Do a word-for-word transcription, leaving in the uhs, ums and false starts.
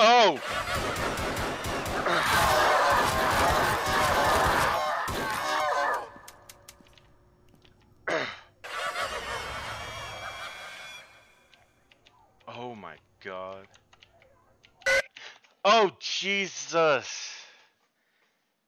Oh! Oh my God. Oh, Jesus.